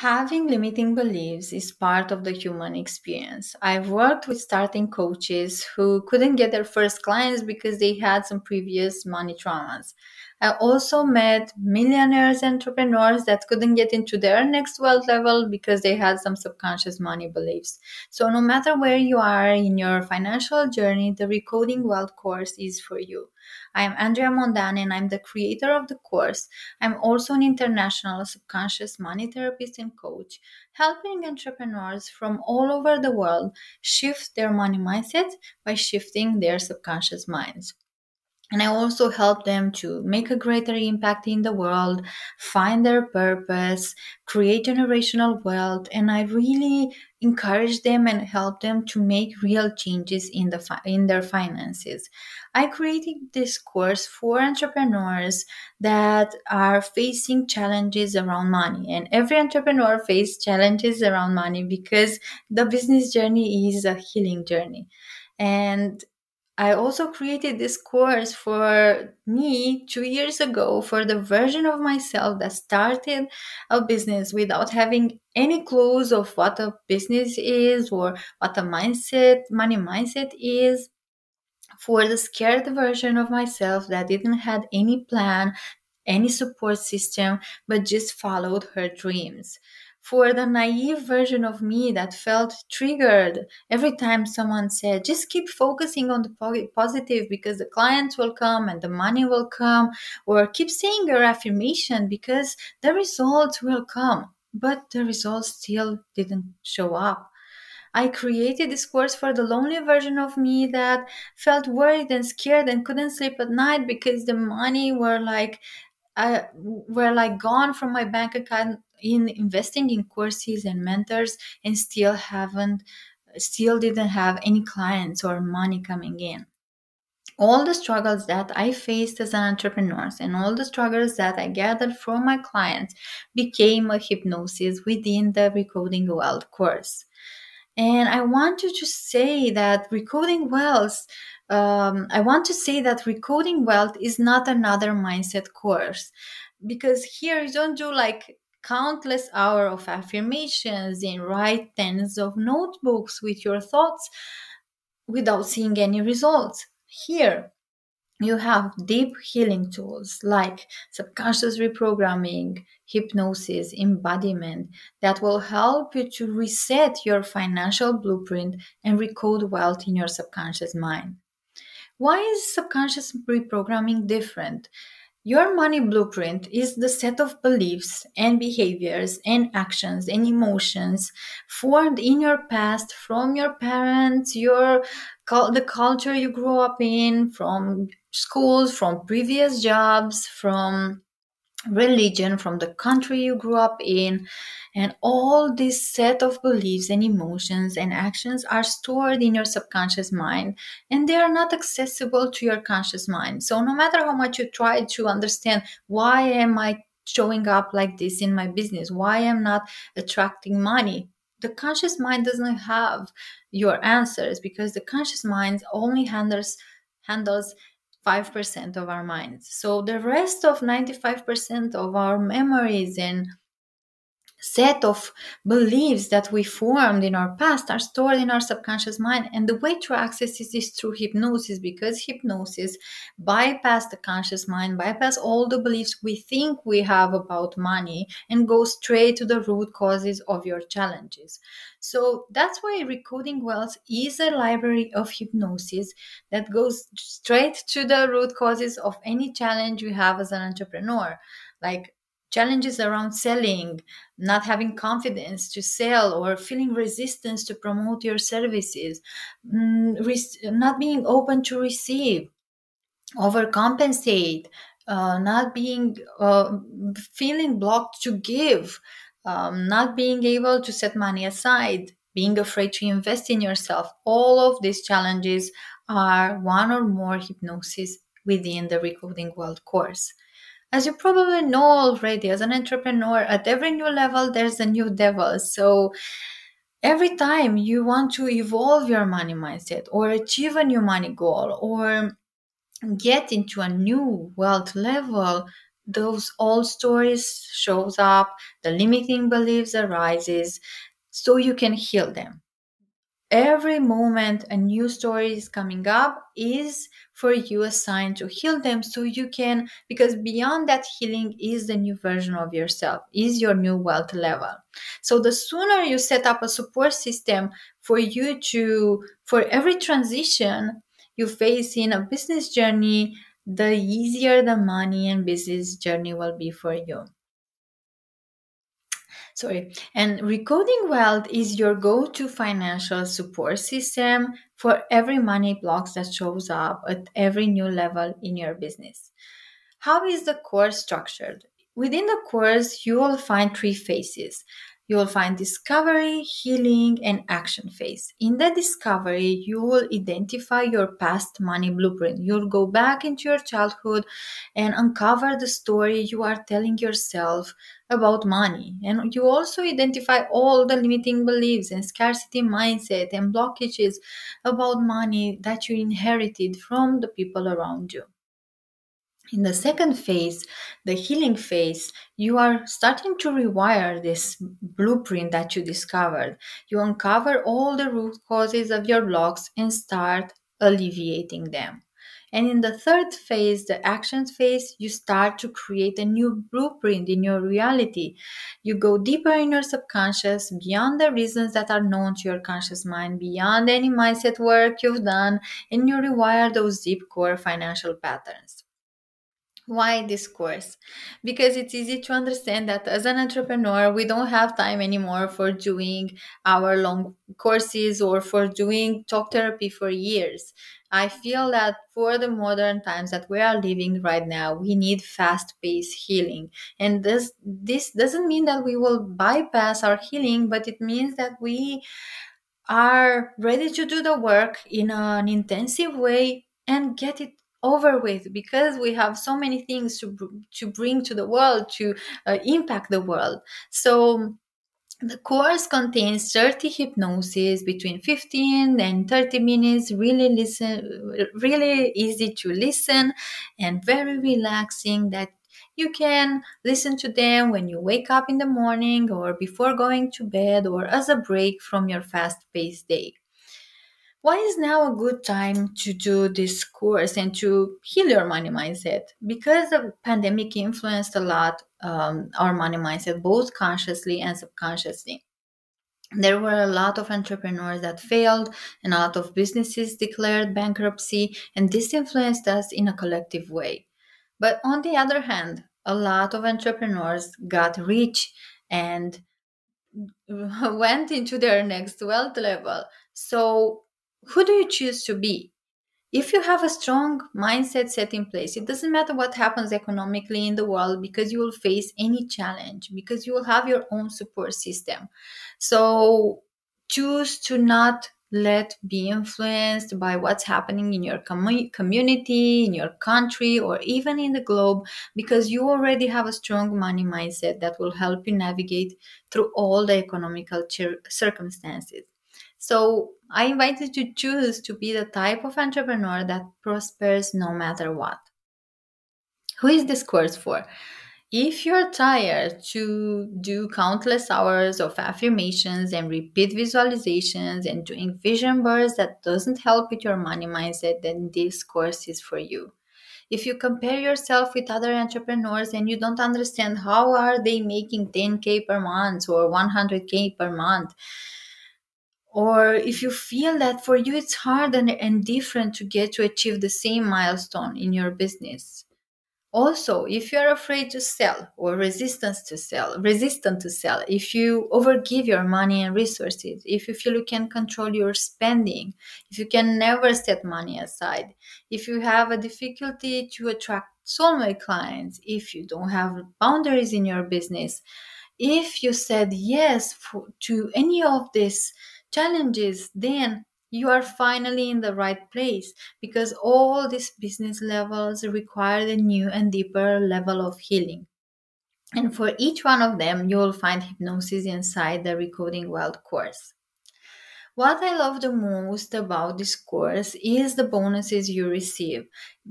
Having limiting beliefs is part of the human experience. I've worked with starting coaches who couldn't get their first clients because they had some previous money traumas. I also met millionaires and entrepreneurs that couldn't get into their next wealth level because they had some subconscious money beliefs. So no matter where you are in your financial journey, the Recoding Wealth course is for you. I am Andrea Mondani and I'm the creator of the course. I'm also an international subconscious money therapist and coach, helping entrepreneurs from all over the world shift their money mindset by shifting their subconscious minds. And I also help them to make a greater impact in the world, find their purpose, create generational wealth, and I really encourage them and help them to make real changes in their finances. I created this course for entrepreneurs that are facing challenges around money, and every entrepreneur faces challenges around money because the business journey is a healing journey. And I also created this course for me 2 years ago for the version of myself that started a business without having any clues of what a business is or what a money mindset is, for the scared version of myself that didn't have any plan, any support system, but just followed her dreams. For the naive version of me that felt triggered every time someone said, just keep focusing on the positive because the clients will come and the money will come, or keep saying your affirmation because the results will come, but the results still didn't show up. I created this course for the lonely version of me that felt worried and scared and couldn't sleep at night because the money were like gone from my bank account in investing in courses and mentors, and still didn't have any clients or money coming in. All the struggles that I faced as an entrepreneur and all the struggles that I gathered from my clients became a hypnosis within the Recoding Wealth course. And I want you to say that Recoding Wealth is not another mindset course, because here you don't do like countless hours of affirmations and write tens of notebooks with your thoughts without seeing any results. Here you have deep healing tools like subconscious reprogramming, hypnosis, embodiment that will help you to reset your financial blueprint and recode wealth in your subconscious mind. Why is subconscious reprogramming different? Your money blueprint is the set of beliefs and behaviors and actions and emotions formed in your past from your parents, the culture you grew up in, from schools, from previous jobs, from religion, from the country you grew up in, and all this set of beliefs and emotions and actions are stored in your subconscious mind, and they are not accessible to your conscious mind. So no matter how much you try to understand, why am I showing up like this in my business? Why am I not attracting money? The conscious mind doesn't have your answers because the conscious mind only handles 5% of our minds. So the rest of 95% of our memories and set of beliefs that we formed in our past are stored in our subconscious mind, and the way to access it is through hypnosis, because hypnosis bypasses the conscious mind, bypasses all the beliefs we think we have about money, and go straight to the root causes of your challenges. So that's why Recoding Wealth is a library of hypnosis that goes straight to the root causes of any challenge you have as an entrepreneur, like challenges around selling, not having confidence to sell or feeling resistance to promote your services, not being open to receive, overcompensate, feeling blocked to give, not being able to set money aside, being afraid to invest in yourself. All of these challenges are one or more hypnosis within the Recoding Wealth course. As you probably know already, as an entrepreneur, at every new level, there's a new devil. So every time you want to evolve your money mindset or achieve a new money goal or get into a new wealth level, those old stories shows up, the limiting beliefs arises, so you can heal them. Every moment a new story is coming up is for you a sign to heal them, so you can, because beyond that healing is the new version of yourself, is your new wealth level. So the sooner you set up a support system for you to, for every transition you face in a business journey, the easier the money and business journey will be for you. And Recoding Wealth is your go-to financial support system for every money block that shows up at every new level in your business. How is the course structured? Within the course, you will find three phases. You will find discovery, healing, and action phase. In the discovery, you will identify your past money blueprint. You'll go back into your childhood and uncover the story you are telling yourself about money. And you also identify all the limiting beliefs and scarcity mindset and blockages about money that you inherited from the people around you. In the second phase, the healing phase, you are starting to rewire this blueprint that you discovered. You uncover all the root causes of your blocks and start alleviating them. And in the third phase, the action phase, you start to create a new blueprint in your reality. You go deeper in your subconscious, beyond the reasons that are known to your conscious mind, beyond any mindset work you've done, and you rewire those deep core financial patterns. Why this course? Because it's easy to understand that as an entrepreneur, we don't have time anymore for doing hour-long courses or for doing talk therapy for years. I feel that for the modern times that we are living right now, we need fast-paced healing. And this doesn't mean that we will bypass our healing, but it means that we are ready to do the work in an intensive way and get it over with, because we have so many things to bring to the world, to impact the world. So the course contains 30 hypnosis between 15 and 30 minutes, really easy to listen and very relaxing, that you can listen to them when you wake up in the morning or before going to bed or as a break from your fast-paced day. Why is now a good time to do this course and to heal your money mindset? Because the pandemic influenced a lot our money mindset, both consciously and subconsciously. There were a lot of entrepreneurs that failed and a lot of businesses declared bankruptcy, and this influenced us in a collective way. But on the other hand, a lot of entrepreneurs got rich and went into their next wealth level. So who do you choose to be? If you have a strong mindset set in place, it doesn't matter what happens economically in the world, because you will face any challenge, because you will have your own support system. So choose to not let be influenced by what's happening in your community, in your country, or even in the globe, because you already have a strong money mindset that will help you navigate through all the economical circumstances. So I invite you to choose to be the type of entrepreneur that prospers no matter what. Who is this course for? If you're tired to do countless hours of affirmations and repeat visualizations and doing vision boards that doesn't help with your money mindset, then this course is for you. If you compare yourself with other entrepreneurs and you don't understand how are they making 10K per month or 100K per month, or if you feel that for you it's hard and different to get to achieve the same milestone in your business. Also, if you're afraid to sell or resistant to sell, if you overgive your money and resources, if you feel you can't control your spending, if you can never set money aside, if you have a difficulty to attract soulmate clients, if you don't have boundaries in your business, if you said yes to any of these challenges, then you are finally in the right place, because all these business levels require a new and deeper level of healing. And for each one of them, you will find hypnosis inside the Recoding Wealth course. What I love the most about this course is the bonuses you receive,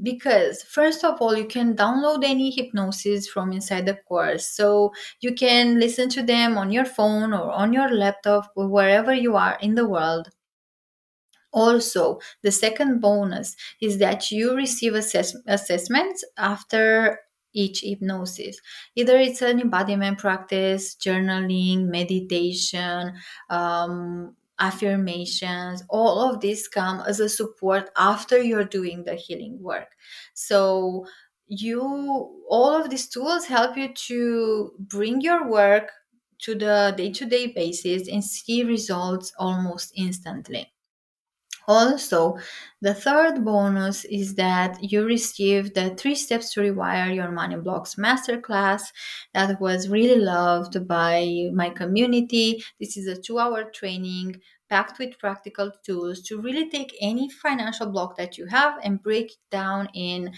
because first of all, you can download any hypnosis from inside the course, so you can listen to them on your phone or on your laptop or wherever you are in the world. Also, the second bonus is that you receive assessments after each hypnosis. Either it's an embodiment practice, journaling, meditation, affirmations, all of these come as a support after you're doing the healing work. So all of these tools help you to bring your work to the day-to-day basis and see results almost instantly. Also, the third bonus is that you receive the 3 steps to rewire your money blocks masterclass that was really loved by my community. This is a 2-hour training packed with practical tools to really take any financial block that you have and break it down in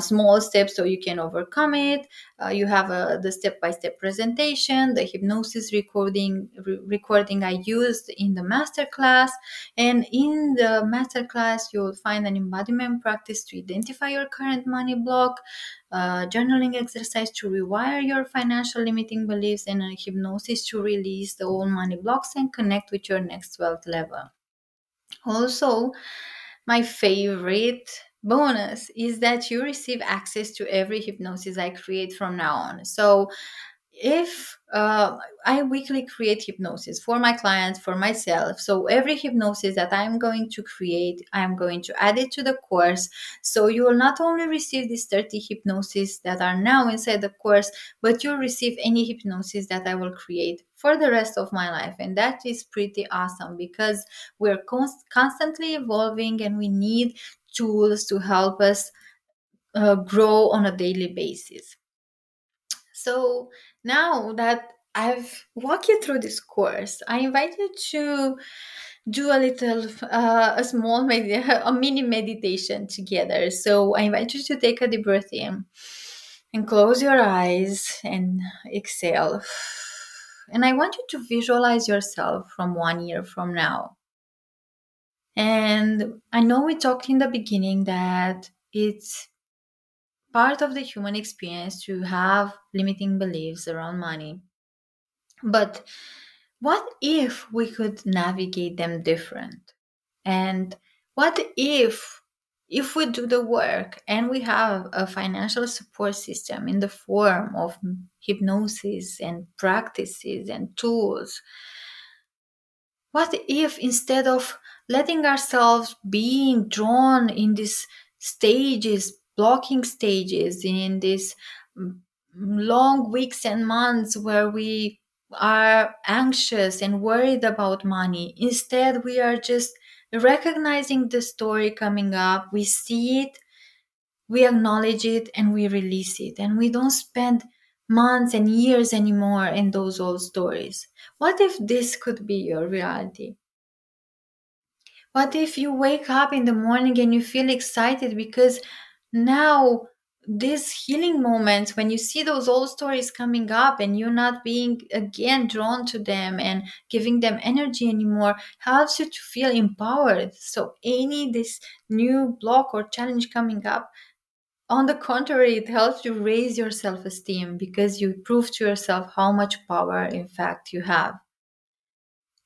small steps so you can overcome it. You have the step-by-step presentation, the hypnosis recording I used in the masterclass, and in the masterclass you'll find an embodiment practice to identify your current money block, journaling exercise to rewire your financial limiting beliefs, and a hypnosis to release the old money blocks and connect with your next wealth level. Also, my favorite bonus is that you receive access to every hypnosis I create from now on. So if I weekly create hypnosis for my clients, for myself, so every hypnosis that I'm going to create, I'm going to add it to the course, so you will not only receive these 30 hypnosis that are now inside the course, but you'll receive any hypnosis that I will create for the rest of my life. And that is pretty awesome, because we're constantly evolving and we need tools to help us grow on a daily basis. So now that I've walked you through this course, I invite you to do a mini meditation together. So I invite you to take a deep breath in and close your eyes and exhale. And I want you to visualize yourself from 1 year from now. And I know we talked in the beginning that it's part of the human experience to have limiting beliefs around money. But what if we could navigate them different? And what if we do the work and we have a financial support system in the form of hypnosis and practices and tools? What if, instead of letting ourselves being drawn in these stages, blocking stages, in these long weeks and months where we are anxious and worried about money, instead we are just recognizing the story coming up, we see it, we acknowledge it, and we release it, and we don't spend months and years anymore in those old stories? What if this could be your reality? What if you wake up in the morning and you feel excited because now these healing moments, when you see those old stories coming up and you're not being again drawn to them and giving them energy anymore, helps you to feel empowered? So any this new block or challenge coming up, on the contrary, it helps you raise your self-esteem, because you prove to yourself how much power in fact you have.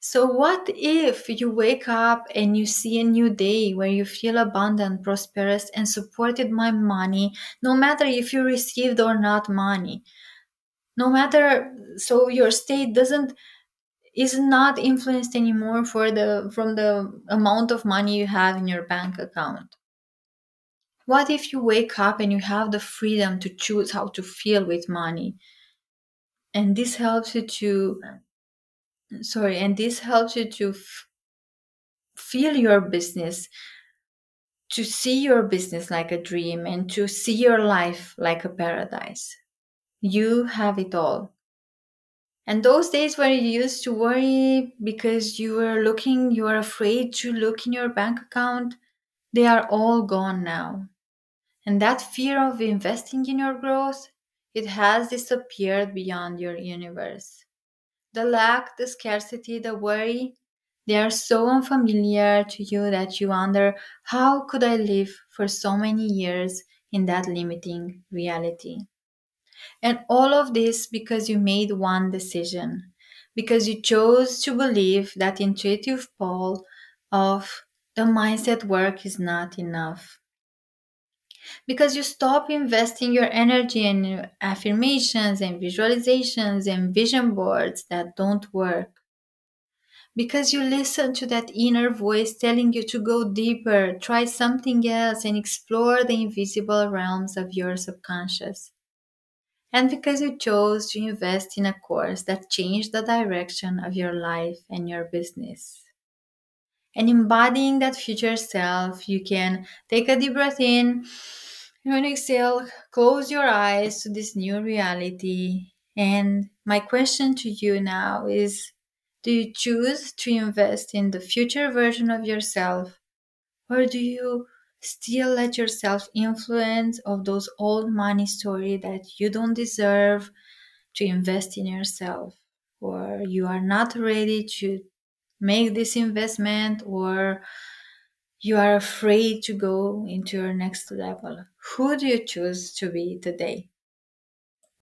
So what if you wake up and you see a new day where you feel abundant, prosperous, and supported by money, no matter if you received or not money? No matter, so your state is not influenced anymore from the amount of money you have in your bank account. What if you wake up and you have the freedom to choose how to feel with money? And this helps you to feel your business, to see your business like a dream, and to see your life like a paradise. You have it all. And those days where you used to worry because you were afraid to look in your bank account, they are all gone now. And that fear of investing in your growth, it has disappeared beyond your universe. The lack, the scarcity, the worry, They are so unfamiliar to you that you wonder, how could I live for so many years in that limiting reality? And all of this because you made one decision, because you chose to believe that intuitive pull of the mindset work is not enough. Because you stop investing your energy in affirmations and visualizations and vision boards that don't work. Because you listen to that inner voice telling you to go deeper, try something else, and explore the invisible realms of your subconscious. And because you chose to invest in a course that changed the direction of your life and your business. And embodying that future self, you can take a deep breath in, and when you exhale, close your eyes to this new reality. And my question to you now is, do you choose to invest in the future version of yourself, or do you still let yourself influence of those old money stories that you don't deserve to invest in yourself, or you are not ready to make this investment, or you are afraid to go into your next level? Who do you choose to be today?